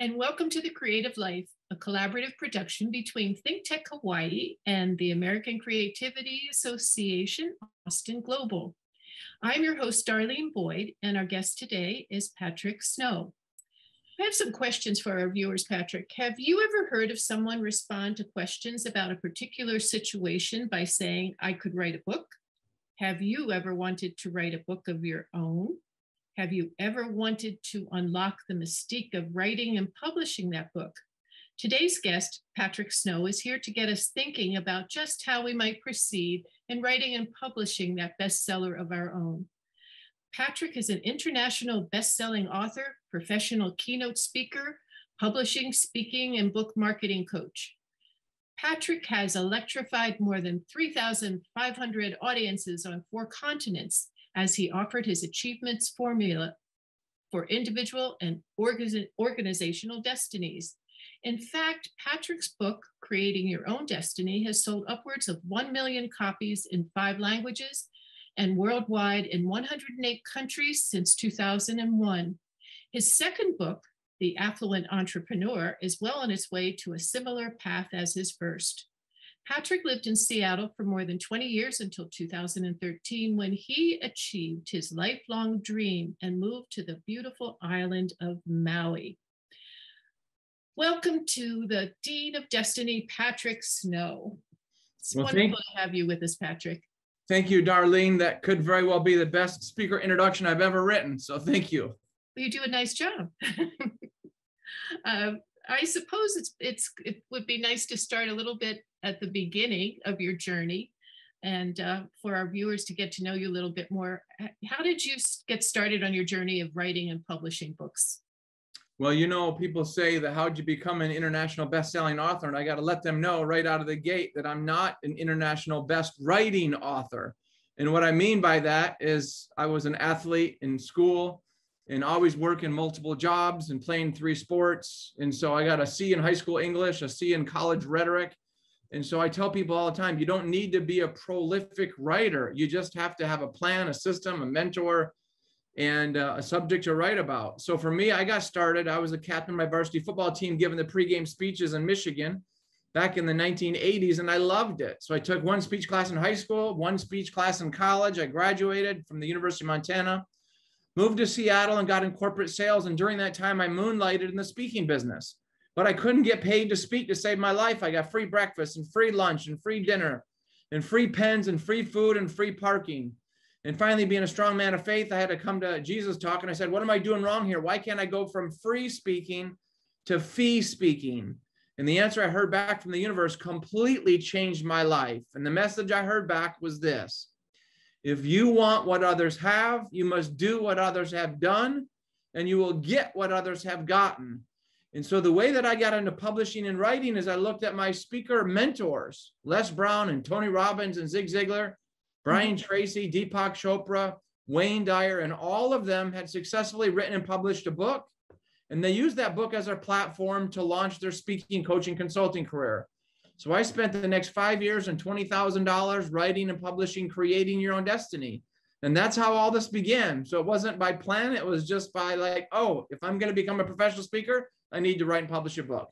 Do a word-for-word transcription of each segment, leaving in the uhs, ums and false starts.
And welcome to The Creative Life, a collaborative production between Think Tech Hawaii and the American Creativity Association, Austin Global. I'm your host, Darlene Boyd, and our guest today is Patrick Snow. I have some questions for our viewers, Patrick. Have you ever heard of someone respond to questions about a particular situation by saying, I could write a book? Have you ever wanted to write a book of your own? Have you ever wanted to unlock the mystique of writing and publishing that book? Today's guest, Patrick Snow, is here to get us thinking about just how we might proceed in writing and publishing that bestseller of our own. Patrick is an international best-selling author, professional keynote speaker, publishing, speaking, and book marketing coach. Patrick has electrified more than three thousand five hundred audiences on four continents, as he offered his achievements formula for individual and orga- organizational destinies. In fact, Patrick's book, Creating Your Own Destiny, has sold upwards of one million copies in five languages and worldwide in one hundred eight countries since two thousand one. His second book, The Affluent Entrepreneur, is well on its way to a similar path as his first. Patrick lived in Seattle for more than twenty years until two thousand thirteen, when he achieved his lifelong dream and moved to the beautiful island of Maui. Welcome to the Dean of Destiny, Patrick Snow. It's well, wonderful to have you with us, Patrick. Thank you, Darlene. That could very well be the best speaker introduction I've ever written, so thank you. You do a nice job. uh, I suppose it's, it's, it would be nice to start a little bit at the beginning of your journey, and uh, for our viewers to get to know you a little bit more. How did you get started on your journey of writing and publishing books? Well, you know, people say that how'd you become an international best-selling author, and I got to let them know right out of the gate that I'm not an international best writing author. And what I mean by that is I was an athlete in school and always working multiple jobs and playing three sports. And so I got a C in high school English, a C in college rhetoric. And so I tell people all the time, you don't need to be a prolific writer. You just have to have a plan, a system, a mentor, and uh, a subject to write about. So for me, I got started. I was the captain of my varsity football team, giving the pregame speeches in Michigan back in the nineteen eighties, and I loved it. So I took one speech class in high school, one speech class in college. I graduated from the University of Montana, moved to Seattle, and got in corporate sales. And during that time, I moonlighted in the speaking business. But I couldn't get paid to speak to save my life. I got free breakfast and free lunch and free dinner and free pens and free food and free parking. And finally, being a strong man of faith, I had to come to Jesus talk. And I said, what am I doing wrong here? Why can't I go from free speaking to fee speaking? And the answer I heard back from the universe completely changed my life. And the message I heard back was this: if you want what others have, you must do what others have done, and you will get what others have gotten. And so the way that I got into publishing and writing is I looked at my speaker mentors, Les Brown and Tony Robbins and Zig Ziglar, Brian Tracy, Deepak Chopra, Wayne Dyer, and all of them had successfully written and published a book. And they used that book as their platform to launch their speaking, coaching, consulting career. So I spent the next five years and twenty thousand dollars writing and publishing, Creating Your Own Destiny. And that's how all this began. So it wasn't by plan. It was just by like, oh, if I'm going to become a professional speaker, I need to write and publish a book.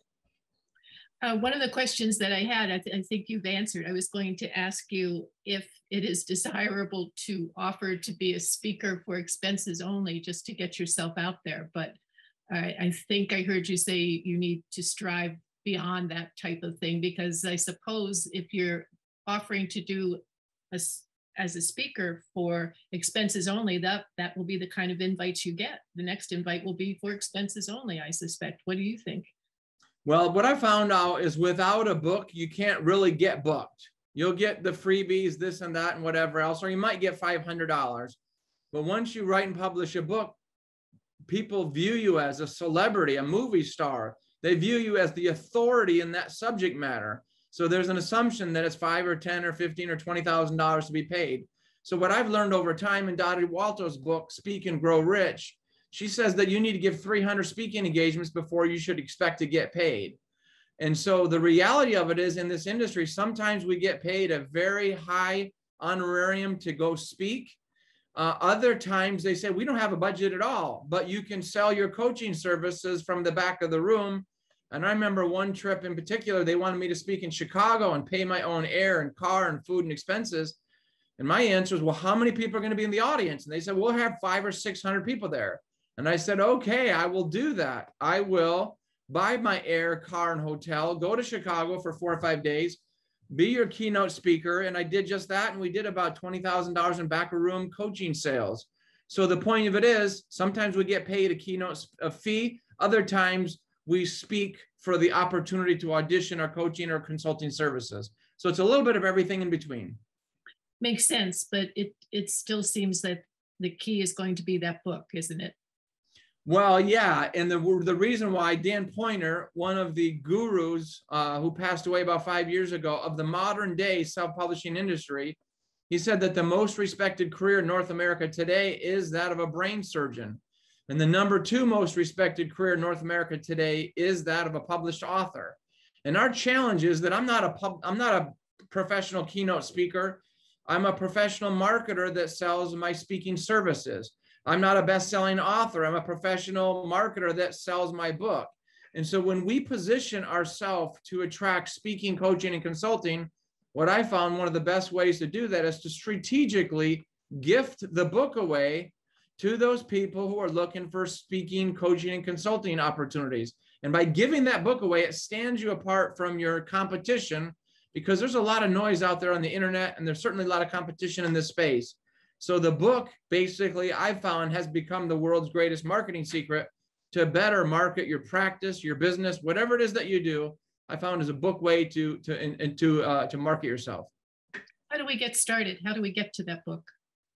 Uh, one of the questions that I had, I, th I think you've answered. I was going to ask you if it is desirable to offer to be a speaker for expenses only, just to get yourself out there. But I, I think I heard you say you need to strive beyond that type of thing, because I suppose if you're offering to do a, as a speaker for expenses only, that that will be the kind of invites you get. The next invite will be for expenses only, I suspect. What do you think? Well, what I found out is without a book, you can't really get booked. You'll get the freebies, this and that and whatever else, or you might get five hundred dollars. But once you write and publish a book, people view you as a celebrity, a movie star. They view you as the authority in that subject matter. So there's an assumption that it's five or ten or fifteen or twenty thousand dollars to be paid. So what I've learned over time in Dottie Walto's book, Speak and Grow Rich, she says that you need to give three hundred speaking engagements before you should expect to get paid. And so the reality of it is, in this industry, sometimes we get paid a very high honorarium to go speak. Uh, other times they say, we don't have a budget at all, but you can sell your coaching services from the back of the room. And I remember one trip in particular, they wanted me to speak in Chicago and pay my own air and car and food and expenses. And my answer was, well, how many people are going to be in the audience? And they said, we'll have five or six hundred people there. And I said, okay, I will do that. I will buy my air, car, and hotel, go to Chicago for four or five days, be your keynote speaker. And I did just that. And we did about twenty thousand dollars in back room coaching sales. So the point of it is, sometimes we get paid a keynote a fee. Other times we speak for the opportunity to audition our coaching or consulting services. So it's a little bit of everything in between. Makes sense, but it it still seems that the key is going to be that book, isn't it? Well, yeah, and the the reason why Dan Poyner, one of the gurus uh, who passed away about five years ago of the modern day self-publishing industry, he said that the most respected career in North America today is that of a brain surgeon, and the number two most respected career in North America today is that of a published author. And our challenge is that I'm not a pub, I'm not a professional keynote speaker. I'm a professional marketer that sells my speaking services. I'm not a best-selling author. I'm a professional marketer that sells my book. And so when we position ourselves to attract speaking, coaching, and consulting, what I found one of the best ways to do that is to strategically gift the book away to those people who are looking for speaking, coaching, and consulting opportunities. And by giving that book away, it stands you apart from your competition, because there's a lot of noise out there on the internet, and there's certainly a lot of competition in this space. So the book, basically, I found has become the world's greatest marketing secret to better market your practice, your business, whatever it is that you do. I found is a book way to to and to uh, to market yourself. How do we get started? How do we get to that book?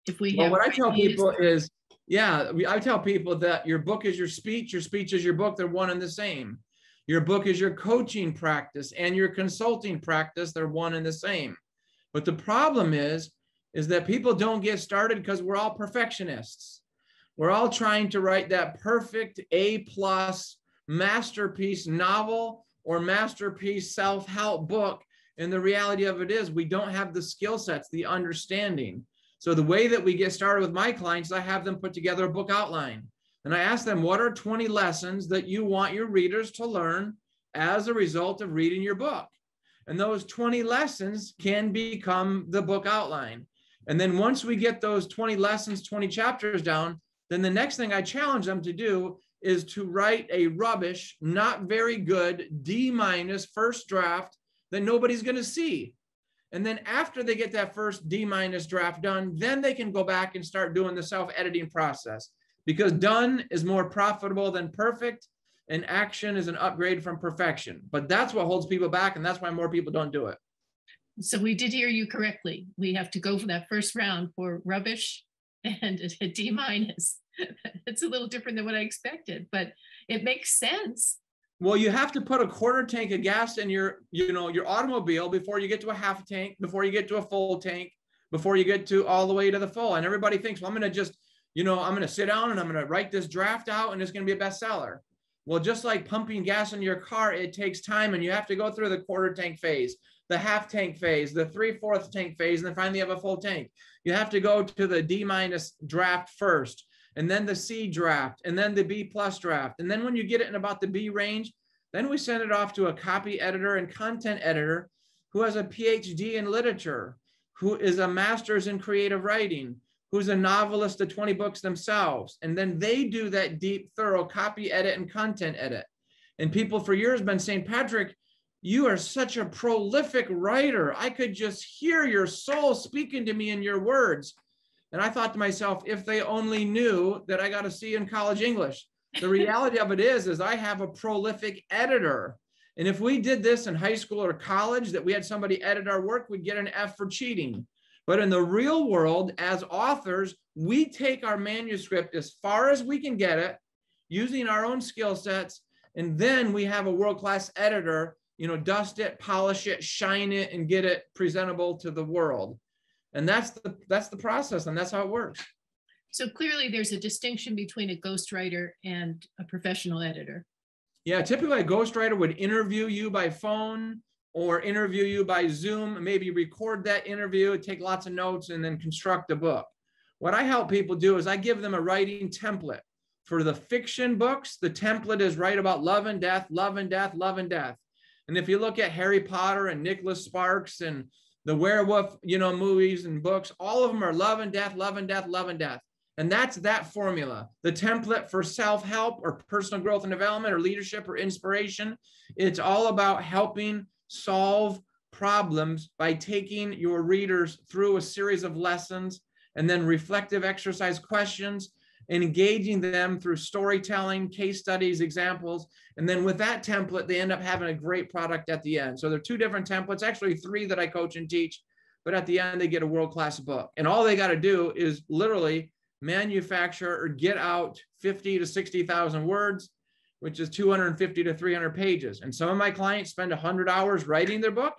If we well, have what I tell people is, is yeah, I tell people that your book is your speech, your speech is your book. They're one and the same. Your book is your coaching practice and your consulting practice. They're one and the same. But the problem is, is that people don't get started because we're all perfectionists. We're all trying to write that perfect A-plus masterpiece novel or masterpiece self-help book. And the reality of it is we don't have the skill sets, the understanding. So the way that we get started with my clients, I have them put together a book outline. And I asked them, what are twenty lessons that you want your readers to learn as a result of reading your book? And those twenty lessons can become the book outline. And then once we get those twenty lessons, twenty chapters down, then the next thing I challenge them to do is to write a rubbish, not very good, D-minus first draft that nobody's going to see. And then after they get that first D-minus draft done, then they can go back and start doing the self-editing process. Because done is more profitable than perfect, and action is an upgrade from perfection. But that's what holds people back, and that's why more people don't do it. So we did hear you correctly. We have to go for that first round for rubbish and a D minus. It's a little different than what I expected, but it makes sense. Well, you have to put a quarter tank of gas in your, you know, your automobile before you get to a half tank, before you get to a full tank, before you get to all the way to the full. And everybody thinks, well, I'm going to just You know, I'm going to sit down and I'm going to write this draft out and it's going to be a bestseller. Well, just like pumping gas in your car, it takes time and you have to go through the quarter tank phase, the half tank phase, the three-fourths tank phase, and then finally you have a full tank. You have to go to the D minus draft first, and then the C draft, and then the B plus draft. And then when you get it in about the B range, then we send it off to a copy editor and content editor who has a P H D in literature, who is a master's in creative writing, who's a novelist of twenty books themselves. And then they do that deep, thorough copy edit and content edit. And people for years have been saying, Patrick, you are such a prolific writer. I could just hear your soul speaking to me in your words. And I thought to myself, if they only knew that I got a C in college English. The reality of it is, is I have a prolific editor. And if we did this in high school or college, that we had somebody edit our work, we'd get an F for cheating. But in the real world, as authors, we take our manuscript as far as we can get it using our own skill sets. And then we have a world-class editor, you know, dust it, polish it, shine it, and get it presentable to the world. And that's the, that's the process, and that's how it works. So clearly there's a distinction between a ghostwriter and a professional editor. Yeah, typically a ghostwriter would interview you by phone, or interview you by Zoom, maybe record that interview, take lots of notes, and then construct a book. What I help people do is I give them a writing template. For the fiction books, the template is write about love and death, love and death, love and death. And if you look at Harry Potter and Nicholas Sparks and the werewolf, you know, movies and books, all of them are love and death, love and death, love and death. And that's that formula. The template for self-help or personal growth and development or leadership or inspiration, it's all about helping solve problems by taking your readers through a series of lessons and then reflective exercise questions and engaging them through storytelling, case studies, examples. And then with that template, they end up having a great product at the end. So there are two different templates, actually three that I coach and teach, but at the end, they get a world-class book. And all they got to do is literally manufacture or get out fifty to sixty thousand words, which is two hundred fifty to three hundred pages. And some of my clients spend one hundred hours writing their book,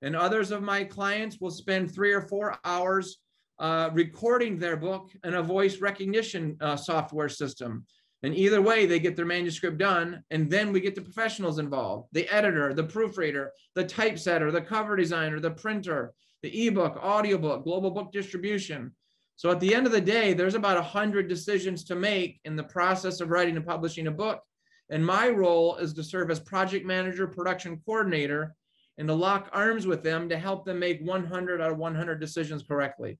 and others of my clients will spend three or four hours uh, recording their book in a voice recognition uh, software system. And either way, they get their manuscript done, and then we get the professionals involved, the editor, the proofreader, the typesetter, the cover designer, the printer, the ebook, audiobook, global book distribution. So at the end of the day, there's about one hundred decisions to make in the process of writing and publishing a book. And my role is to serve as project manager, production coordinator, and to lock arms with them to help them make one hundred out of one hundred decisions correctly.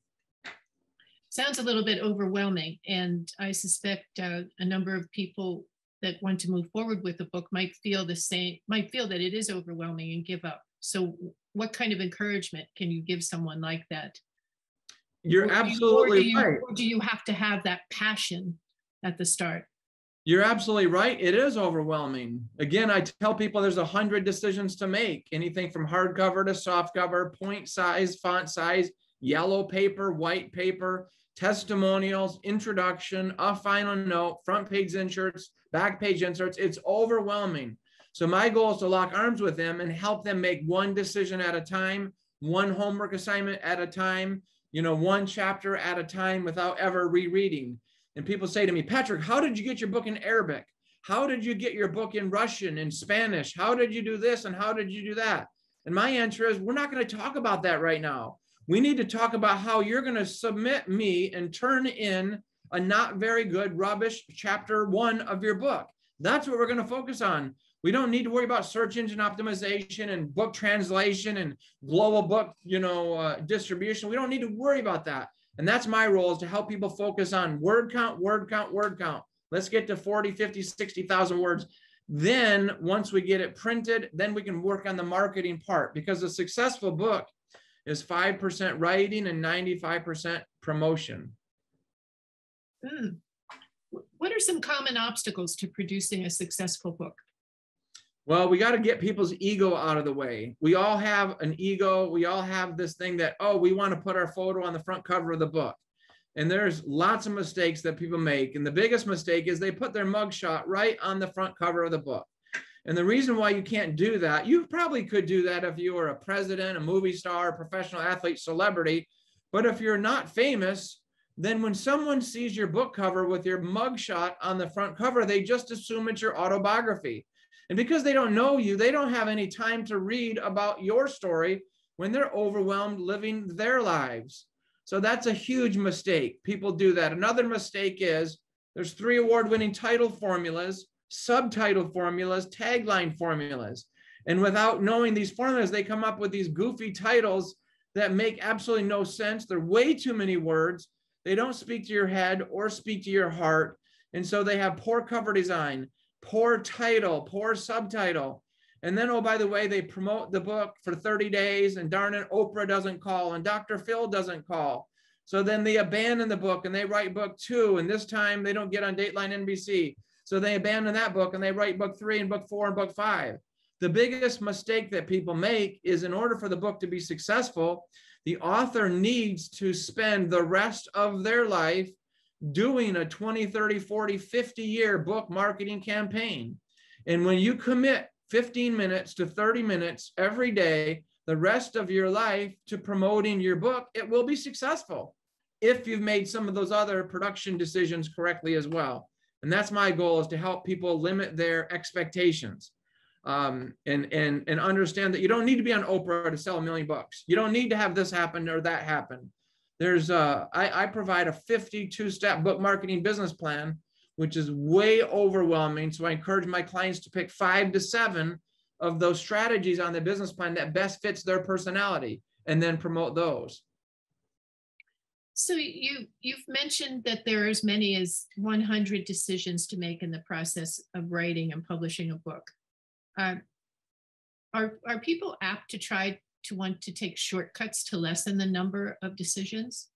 Sounds a little bit overwhelming. And I suspect uh, a number of people that want to move forward with the book might feel the same, might feel that it is overwhelming and give up. So what kind of encouragement can you give someone like that? You're absolutely right. Or do you have to have that passion at the start? You're absolutely right. It is overwhelming. Again, I tell people there's a hundred decisions to make, anything from hardcover to softcover, point size, font size, yellow paper, white paper, testimonials, introduction, a final note, front page inserts, back page inserts. It's overwhelming. So my goal is to lock arms with them and help them make one decision at a time, one homework assignment at a time, you know, one chapter at a time without ever rereading. And people say to me, Patrick, how did you get your book in Arabic? How did you get your book in Russian and Spanish? How did you do this and how did you do that? And my answer is, we're not going to talk about that right now. We need to talk about how you're going to submit me and turn in a not very good rubbish chapter one of your book. That's what we're going to focus on. We don't need to worry about search engine optimization and book translation and global book, you know, uh, distribution. We don't need to worry about that. And that's my role, is to help people focus on word count, word count, word count. Let's get to forty, fifty, sixty thousand words. Then once we get it printed, then we can work on the marketing part, because a successful book is five percent writing and ninety-five percent promotion. Mm. What are some common obstacles to producing a successful book? Well, we got to get people's ego out of the way. We all have an ego. We all have this thing that, oh, we want to put our photo on the front cover of the book. And there's lots of mistakes that people make. And the biggest mistake is they put their mugshot right on the front cover of the book. And the reason why you can't do that, you probably could do that if you were a president, a movie star, a professional athlete, celebrity. But if you're not famous, then when someone sees your book cover with your mugshot on the front cover, they just assume it's your autobiography. And because they don't know you, they don't have any time to read about your story when they're overwhelmed living their lives. So that's a huge mistake. People do that. Another mistake is there's three award-winning title formulas, subtitle formulas, tagline formulas. And without knowing these formulas, they come up with these goofy titles that make absolutely no sense. They're way too many words. They don't speak to your head or speak to your heart. And so they have poor cover design, poor title, poor subtitle. And then, oh, by the way, they promote the book for thirty days, and darn it, Oprah doesn't call and Doctor Phil doesn't call. So then they abandon the book and they write book two. And this time they don't get on Dateline N B C. So they abandon that book and they write book three and book four and book five. The biggest mistake that people make is, in order for the book to be successful, the author needs to spend the rest of their life doing a twenty, thirty, forty, fifty year book marketing campaign. And when you commit fifteen minutes to thirty minutes every day, the rest of your life, to promoting your book, it will be successful if you've made some of those other production decisions correctly as well. And that's my goal, is to help people limit their expectations um, and, and, and understand that you don't need to be on Oprah to sell a million bucks. You don't need to have this happen or that happen. There's a, I, I provide a fifty-two step book marketing business plan, which is way overwhelming. So I encourage my clients to pick five to seven of those strategies on the business plan that best fits their personality and then promote those. So you, you've mentioned that there are as many as one hundred decisions to make in the process of writing and publishing a book. Uh, are, are people apt to try to want to take shortcuts to lessen the number of decisions?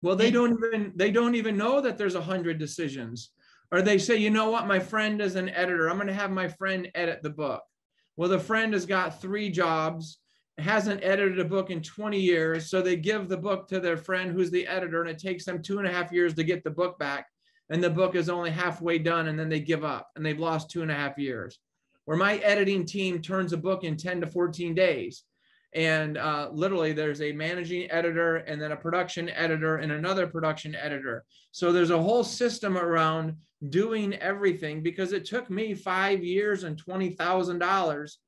Well, they don't even, they don't even know that there's one hundred decisions. Or they say, you know what, my friend is an editor. I'm going to have my friend edit the book. Well, the friend has got three jobs, hasn't edited a book in twenty years. So they give the book to their friend who's the editor, and it takes them two and a half years to get the book back. And the book is only halfway done, and then they give up and they've lost two and a half years. Where my editing team turns a book in ten to fourteen days. And uh, literally there's a managing editor and then a production editor and another production editor. So there's a whole system around doing everything, because it took me five years and twenty thousand dollars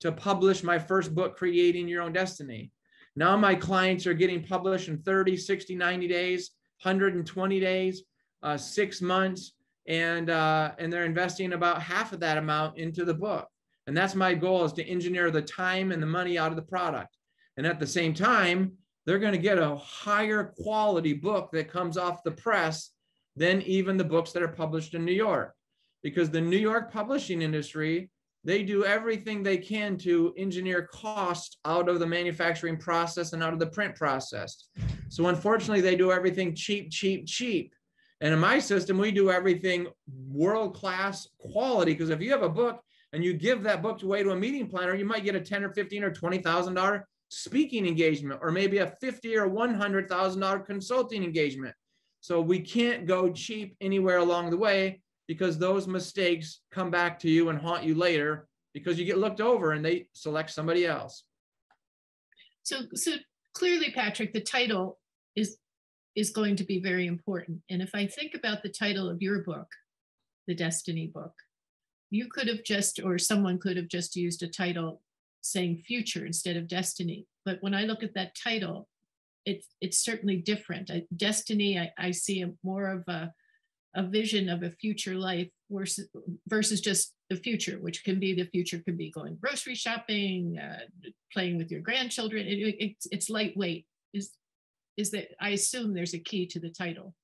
to publish my first book, Creating Your Own Destiny. Now my clients are getting published in thirty, sixty, ninety days, one hundred twenty days, uh, six months, and, uh, and they're investing about half of that amount into the book. And that's my goal, is to engineer the time and the money out of the product. And at the same time, they're going to get a higher quality book that comes off the press than even the books that are published in New York. Because the New York publishing industry, they do everything they can to engineer costs out of the manufacturing process and out of the print process. So unfortunately, they do everything cheap, cheap, cheap. And in my system, we do everything world-class quality. Because if you have a book, and you give that book away to a meeting planner, you might get a ten or fifteen or twenty thousand dollar speaking engagement, or maybe a fifty or one hundred thousand dollar consulting engagement. So we can't go cheap anywhere along the way, because those mistakes come back to you and haunt you later, because you get looked over and they select somebody else. So, so clearly, Patrick, the title is, is going to be very important. And if I think about the title of your book, the Destiny book, you could have just, or someone could have just used a title saying future instead of destiny. But when I look at that title, it, it's certainly different. I, destiny, I, I see a, more of a, a vision of a future life versus, versus just the future, which can be, the future can be going grocery shopping, uh, playing with your grandchildren. It, it, it's, it's lightweight. Is, is that, I assume there's a key to the title.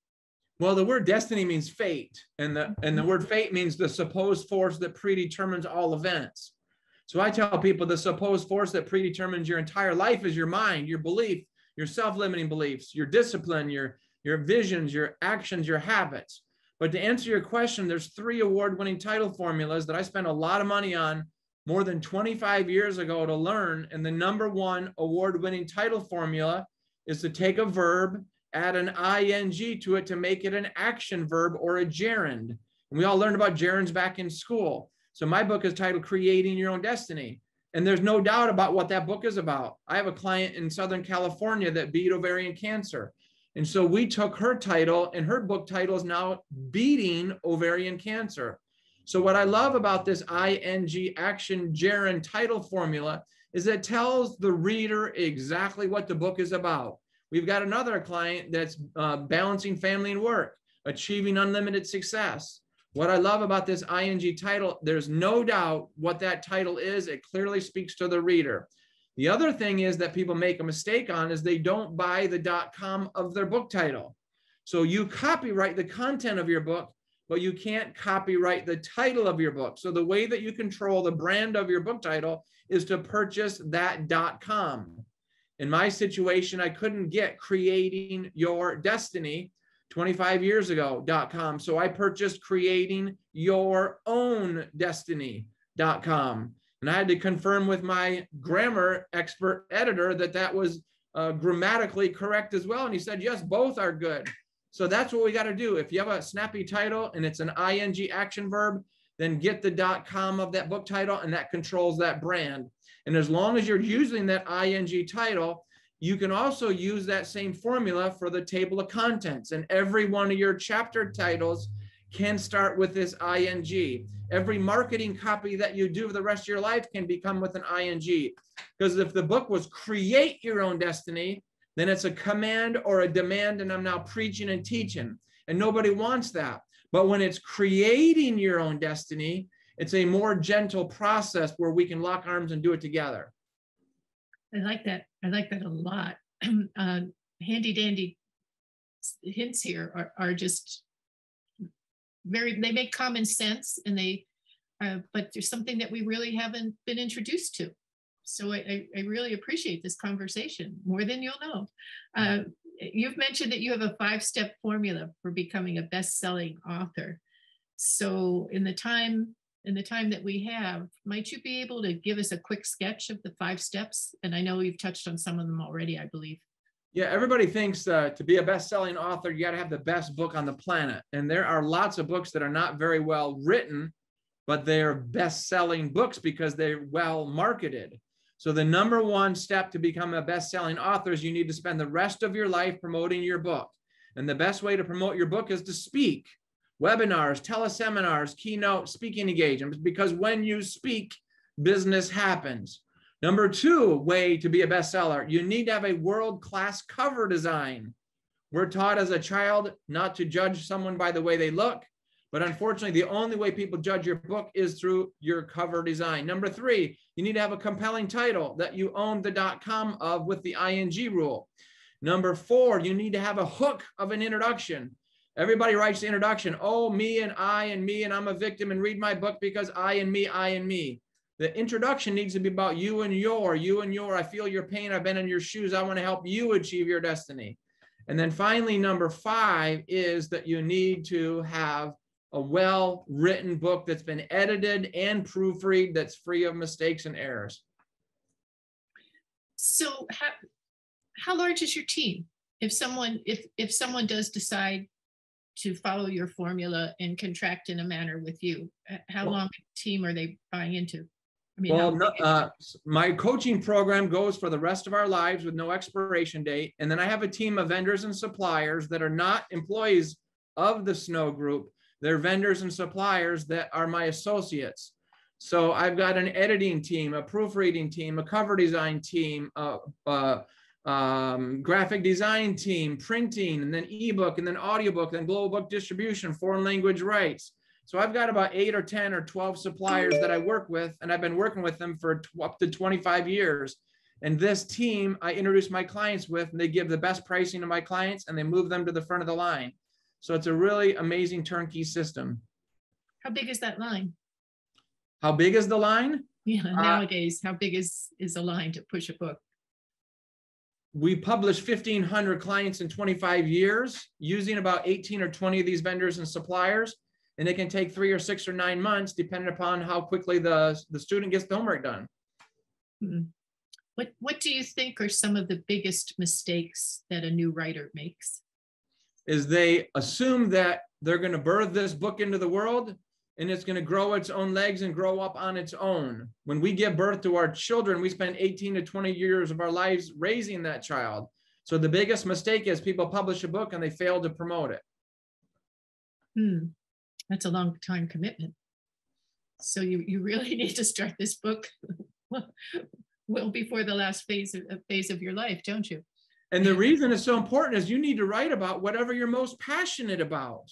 Well, the word destiny means fate, and the, and the word fate means the supposed force that predetermines all events. So I tell people the supposed force that predetermines your entire life is your mind, your belief, your self-limiting beliefs, your discipline, your, your visions, your actions, your habits. But to answer your question, there's three award-winning title formulas that I spent a lot of money on more than twenty-five years ago to learn. And the number one award-winning title formula is to take a verb, add an ing to it to make it an action verb or a gerund. And we all learned about gerunds back in school. So my book is titled Creating Your Own Destiny. And there's no doubt about what that book is about. I have a client in Southern California that beat ovarian cancer. And so we took her title, and her book title is now Beating Ovarian Cancer. So what I love about this ing action gerund title formula is it tells the reader exactly what the book is about. We've got another client that's uh, balancing family and work, achieving unlimited success. What I love about this ing title, there's no doubt what that title is. It clearly speaks to the reader. The other thing is that people make a mistake on is they don't buy the .com of their book title. So you copyright the content of your book, but you can't copyright the title of your book. So the way that you control the brand of your book title is to purchase that .com. In my situation, I couldn't get Creating Your Destiny twenty-five years ago, .com. So I purchased Creating Your Own Destiny, .com. And I had to confirm with my grammar expert editor that that was uh, grammatically correct as well. And he said, yes, both are good. So that's what we got to do. If you have a snappy title and it's an ing action verb, then get the .com of that book title, and that controls that brand. And as long as you're using that ing title, you can also use that same formula for the table of contents. And every one of your chapter titles can start with this ing. Every marketing copy that you do for the rest of your life can become with an ing. Because if the book was Create Your Own Destiny, Then it's a command or a demand, and I'm now preaching and teaching, and nobody wants that. But when it's creating your own destiny, it's a more gentle process where we can lock arms and do it together. I like that. I like that a lot. uh, handy dandy hints here are, are just very, they make common sense, and they, uh, but there's something that we really haven't been introduced to. So I, I really appreciate this conversation more than you'll know. Uh, you've mentioned that you have a five-step formula for becoming a best-selling author. So in the time in the time that we have, might you be able to give us a quick sketch of the five steps? And I know you've touched on some of them already, I believe. Yeah, everybody thinks uh, to be a best-selling author, you got to have the best book on the planet. And there are lots of books that are not very well written, but they are best-selling books because they're well marketed. So the number one step to become a best-selling author is you need to spend the rest of your life promoting your book. And the best way to promote your book is to speak, webinars, teleseminars, keynote, speaking engagements, because when you speak, business happens. Number two way to be a bestseller, you need to have a world-class cover design. We're taught as a child not to judge someone by the way they look, but unfortunately, the only way people judge your book is through your cover design. Number three, you need to have a compelling title that you own the dot com of with the I N G rule. Number four, you need to have a hook of an introduction. Everybody writes the introduction. Oh, me and I and me and I'm a victim and read my book because I and me, I and me. The introduction needs to be about you and your, you and your, I feel your pain. I've been in your shoes. I want to help you achieve your destiny. And then finally, number five is that you need to have a well-written book that's been edited and proofread, that's free of mistakes and errors. So how, how large is your team? If someone, if, if someone does decide to follow your formula and contract in a manner with you, how well, long a team are they buying into? I mean, well, no, uh, my coaching program goes for the rest of our lives with no expiration date. And then I have a team of vendors and suppliers that are not employees of the Snow Group. They're vendors and suppliers that are my associates. So I've got an editing team, a proofreading team, a cover design team, a, a um, graphic design team, printing, and then ebook, and then audiobook, then global book distribution, foreign language rights. So I've got about eight or ten or twelve suppliers that I work with, and I've been working with them for up to twenty-five years. And this team, I introduce my clients with, and they give the best pricing to my clients, and they move them to the front of the line. So it's a really amazing turnkey system. How big is that line? How big is the line? Yeah, nowadays, uh, how big is, is a line to push a book? We published fifteen hundred clients in twenty-five years using about eighteen or twenty of these vendors and suppliers. And it can take three or six or nine months, depending upon how quickly the, the student gets the homework done. Hmm. What, what do you think are some of the biggest mistakes that a new writer makes? Is they assume that they're going to birth this book into the world and it's going to grow its own legs and grow up on its own. When we give birth to our children, we spend eighteen to twenty years of our lives raising that child. So the biggest mistake is people publish a book and they fail to promote it. Hmm. That's a long time commitment. So you, you really need to start this book well, well before the last phase of, phase of your life, don't you? And the reason it's so important is you need to write about whatever you're most passionate about,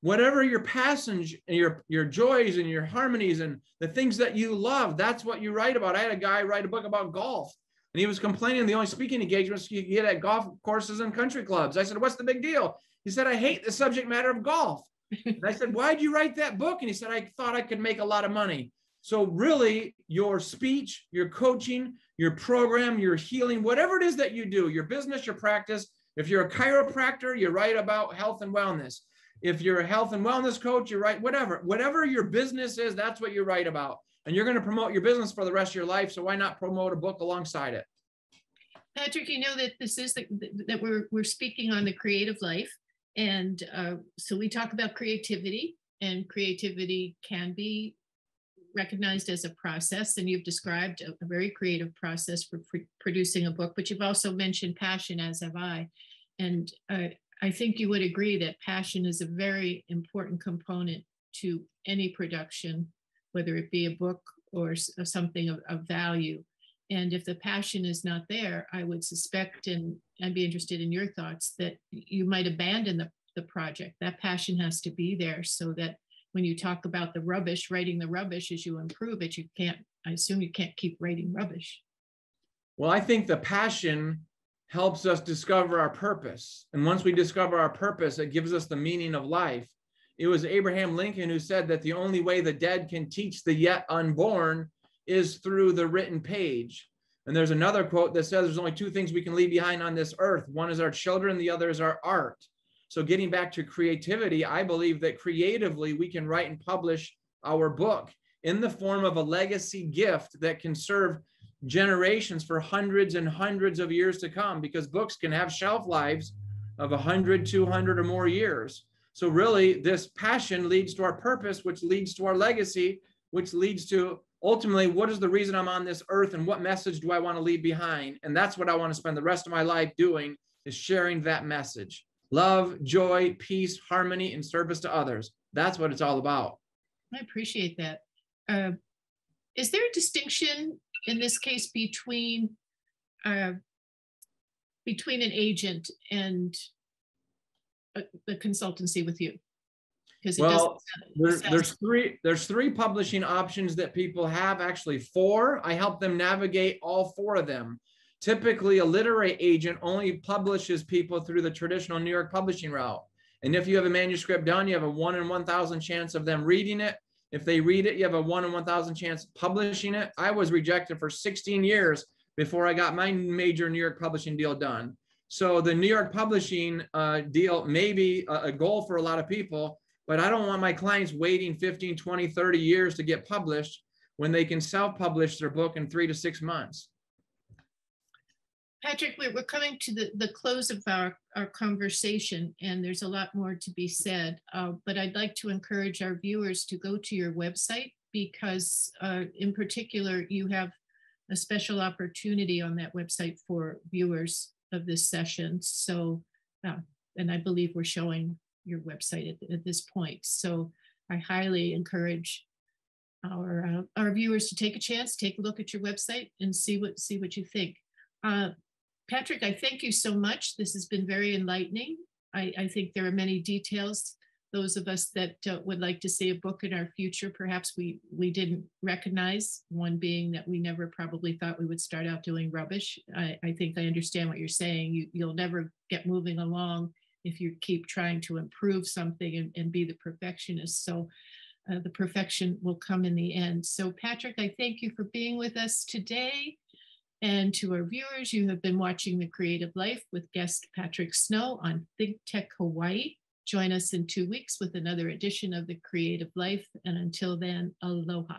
whatever your passions, your, your joys and your harmonies and the things that you love. That's what you write about. I had a guy write a book about golf, and he was complaining the only speaking engagements he could get at golf courses and country clubs. I said, what's the big deal? He said, I hate the subject matter of golf. And I said, why'd you write that book? And he said, I thought I could make a lot of money. So really, your speech, your coaching, your program, your healing, whatever it is that you do, your business, your practice. If you're a chiropractor, you write about health and wellness. If you're a health and wellness coach, you write whatever. Whatever your business is, that's what you write about. And you're going to promote your business for the rest of your life. So why not promote a book alongside it? Patrick, you know that this is the, that we're, we're speaking on the creative life. And uh, so we talk about creativity, and creativity can be recognized as a process, and you've described a, a very creative process for pr producing a book, but you've also mentioned passion, as have I. And uh, I think you would agree that passion is a very important component to any production, whether it be a book or, or something of, of value. And if the passion is not there, I would suspect, and I'd be interested in your thoughts, that you might abandon the, the project. That passion has to be there so that when you talk about the rubbish, writing the rubbish as you improve it, you can't, I assume you can't keep writing rubbish. Well, I think the passion helps us discover our purpose. And once we discover our purpose, it gives us the meaning of life. It was Abraham Lincoln who said that the only way the dead can teach the yet unborn is through the written page. And there's another quote that says there's only two things we can leave behind on this earth. One is our children, the other is our art. So getting back to creativity, I believe that creatively we can write and publish our book in the form of a legacy gift that can serve generations for hundreds and hundreds of years to come, because books can have shelf lives of one hundred, two hundred or more years. So really this passion leads to our purpose, which leads to our legacy, which leads to ultimately, what is the reason I'm on this earth and what message do I want to leave behind? And that's what I want to spend the rest of my life doing, is sharing that message. Love, joy, peace, harmony, and service to others. That's what it's all about. I appreciate that. Uh, is there a distinction in this case between, uh, between an agent and a, the consultancy with you? It well, there's, there's three there's three publishing options that people have, actually four. I help them navigate all four of them. Typically, a literary agent only publishes people through the traditional New York publishing route. And if you have a manuscript done, you have a one in one thousand chance of them reading it. If they read it, you have a one in one thousand chance of publishing it. I was rejected for sixteen years before I got my major New York publishing deal done. So the New York publishing uh, deal may be a, a goal for a lot of people, but I don't want my clients waiting fifteen, twenty, thirty years to get published when they can self-publish their book in three to six months. Patrick, we're coming to the, the close of our, our conversation, and there's a lot more to be said, uh, but I'd like to encourage our viewers to go to your website, because uh, in particular, you have a special opportunity on that website for viewers of this session. So, uh, and I believe we're showing your website at, at this point. So I highly encourage our uh, our viewers to take a chance, take a look at your website and see what see what you think. Uh, Patrick, I thank you so much. This has been very enlightening. I, I think there are many details. Those of us that uh, would like to see a book in our future, perhaps we we didn't recognize, one being that we never probably thought we would start out doing rubbish. I, I think I understand what you're saying. You, you'll never get moving along if you keep trying to improve something and, and be the perfectionist. So uh, the perfection will come in the end. So Patrick, I thank you for being with us today. And to our viewers, you have been watching The Creative Life with guest Patrick Snow on Think Tech Hawaii. Join us in two weeks with another edition of The Creative Life. And until then, aloha.